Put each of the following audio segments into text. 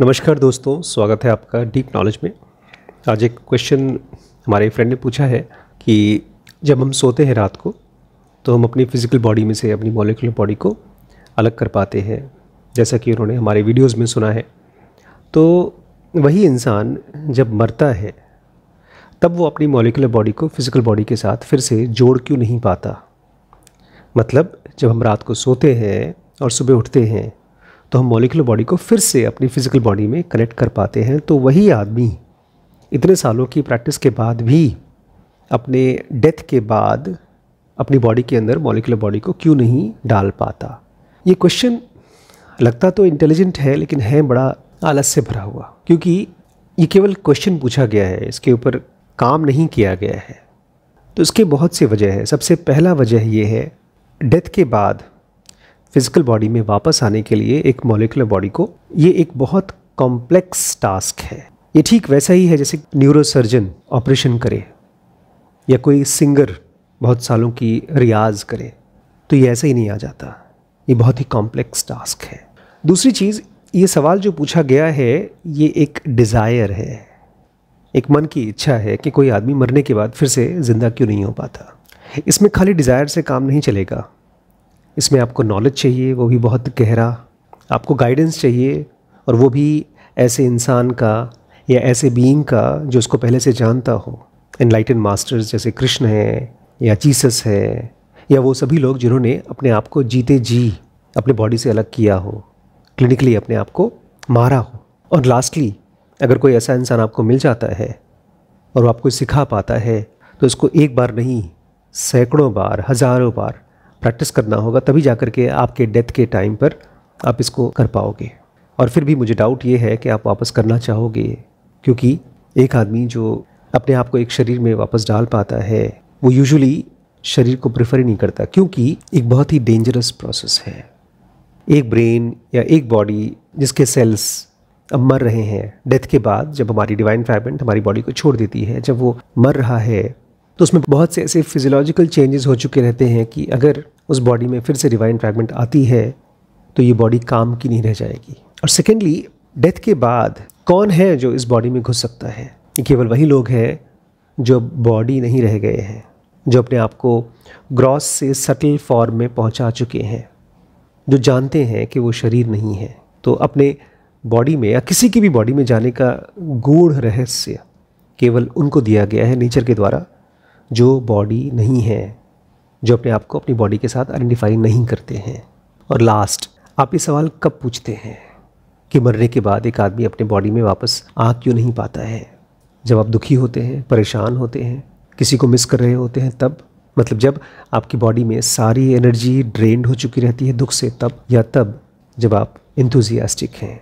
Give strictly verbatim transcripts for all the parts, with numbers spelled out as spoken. नमस्कार दोस्तों, स्वागत है आपका डीप नॉलेज में। आज एक क्वेश्चन हमारे फ्रेंड ने पूछा है कि जब हम सोते हैं रात को तो हम अपनी फ़िज़िकल बॉडी में से अपनी मॉलिक्यूलर बॉडी को अलग कर पाते हैं, जैसा कि उन्होंने हमारे वीडियोस में सुना है। तो वही इंसान जब मरता है तब वो अपनी मॉलिक्यूलर बॉडी को फ़िज़िकल बॉडी के साथ फिर से जोड़ क्यों नहीं पाता? मतलब जब हम रात को सोते हैं और सुबह उठते हैं तो हम मॉलिक्यूलर बॉडी को फिर से अपनी फ़िज़िकल बॉडी में कनेक्ट कर पाते हैं। तो वही आदमी इतने सालों की प्रैक्टिस के बाद भी अपने डेथ के बाद अपनी बॉडी के अंदर मॉलिक्यूलर बॉडी को क्यों नहीं डाल पाता? ये क्वेश्चन लगता तो इंटेलिजेंट है, लेकिन है बड़ा आलस से भरा हुआ, क्योंकि ये केवल क्वेश्चन पूछा गया है, इसके ऊपर काम नहीं किया गया है। तो इसके बहुत सी वजह है। सबसे पहला वजह ये है, डेथ के बाद फिज़िकल बॉडी में वापस आने के लिए एक मॉलिक्यूलर बॉडी को, ये एक बहुत कॉम्प्लेक्स टास्क है। ये ठीक वैसा ही है जैसे न्यूरोसर्जन ऑपरेशन करे या कोई सिंगर बहुत सालों की रियाज करे, तो ये ऐसे ही नहीं आ जाता। ये बहुत ही कॉम्प्लेक्स टास्क है। दूसरी चीज़, ये सवाल जो पूछा गया है ये एक डिज़ायर है, एक मन की इच्छा है कि कोई आदमी मरने के बाद फिर से ज़िंदा क्यों नहीं हो पाता। इसमें खाली डिज़ायर से काम नहीं चलेगा, इसमें आपको नॉलेज चाहिए, वो भी बहुत गहरा, आपको गाइडेंस चाहिए, और वो भी ऐसे इंसान का या ऐसे बीइंग का जो उसको पहले से जानता हो। एनलाइटन मास्टर्स जैसे कृष्ण हैं या जीसस है, या वो सभी लोग जिन्होंने अपने आप को जीते जी अपने बॉडी से अलग किया हो, क्लिनिकली अपने आप को मारा हो। और लास्टली, अगर कोई ऐसा इंसान आपको मिल जाता है और वो आपको सिखा पाता है, तो इसको एक बार नहीं, सैकड़ों बार, हज़ारों बार प्रैक्टिस करना होगा, तभी जाकर के आपके डेथ के टाइम पर आप इसको कर पाओगे। और फिर भी मुझे डाउट ये है कि आप वापस करना चाहोगे, क्योंकि एक आदमी जो अपने आप को एक शरीर में वापस डाल पाता है वो यूजुअली शरीर को प्रेफर ही नहीं करता, क्योंकि एक बहुत ही डेंजरस प्रोसेस है। एक ब्रेन या एक बॉडी जिसके सेल्स अब मर रहे हैं, डेथ के बाद जब हमारी डिवाइन फ्रैगमेंट हमारी बॉडी को छोड़ देती है, जब वो मर रहा है तो उसमें बहुत से ऐसे फिजियोलॉजिकल चेंजेस हो चुके रहते हैं कि अगर उस बॉडी में फिर से डिवाइन फ्रैगमेंट आती है तो ये बॉडी काम की नहीं रह जाएगी। और सेकेंडली, डेथ के बाद कौन है जो इस बॉडी में घुस सकता है? केवल वही लोग हैं जो बॉडी नहीं रह गए हैं, जो अपने आप को ग्रॉस से सटल फॉर्म में पहुंचा चुके हैं, जो जानते हैं कि वो शरीर नहीं है। तो अपने बॉडी में या किसी की भी बॉडी में जाने का गूढ़ रहस्य केवल उनको दिया गया है नेचर के द्वारा, जो बॉडी नहीं है, जो अपने आप को अपनी बॉडी के साथ आइडेंटिफाई नहीं करते हैं। और लास्ट, आप ये सवाल कब पूछते हैं कि मरने के बाद एक आदमी अपने बॉडी में वापस आ क्यों नहीं पाता है? जब आप दुखी होते हैं, परेशान होते हैं, किसी को मिस कर रहे होते हैं, तब। मतलब जब आपकी बॉडी में सारी एनर्जी ड्रेन्ड हो चुकी रहती है दुख से, तब। या तब जब आप एंथुजियास्टिक हैं,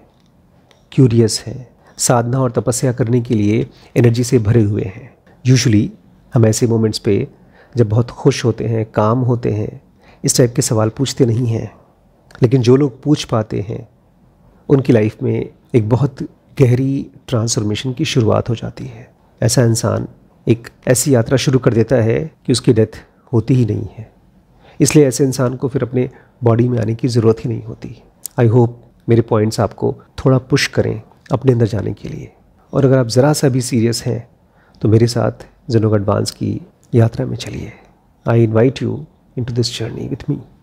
क्यूरियस हैं, साधना और तपस्या करने के लिए एनर्जी से भरे हुए हैं। यूजुअली हम ऐसे मोमेंट्स पे जब बहुत खुश होते हैं, काम होते हैं, इस टाइप के सवाल पूछते नहीं हैं। लेकिन जो लोग पूछ पाते हैं उनकी लाइफ में एक बहुत गहरी ट्रांसफॉर्मेशन की शुरुआत हो जाती है। ऐसा इंसान एक ऐसी यात्रा शुरू कर देता है कि उसकी डेथ होती ही नहीं है, इसलिए ऐसे इंसान को फिर अपने बॉडी में आने की ज़रूरत ही नहीं होती। आई होप मेरे पॉइंट्स आपको थोड़ा पुश करें अपने अंदर जाने के लिए। और अगर आप ज़रा सा भी सीरियस हैं तो मेरे साथ ज़ेनोग एडवांस की यात्रा में चलिए। I invite you into this journey with me.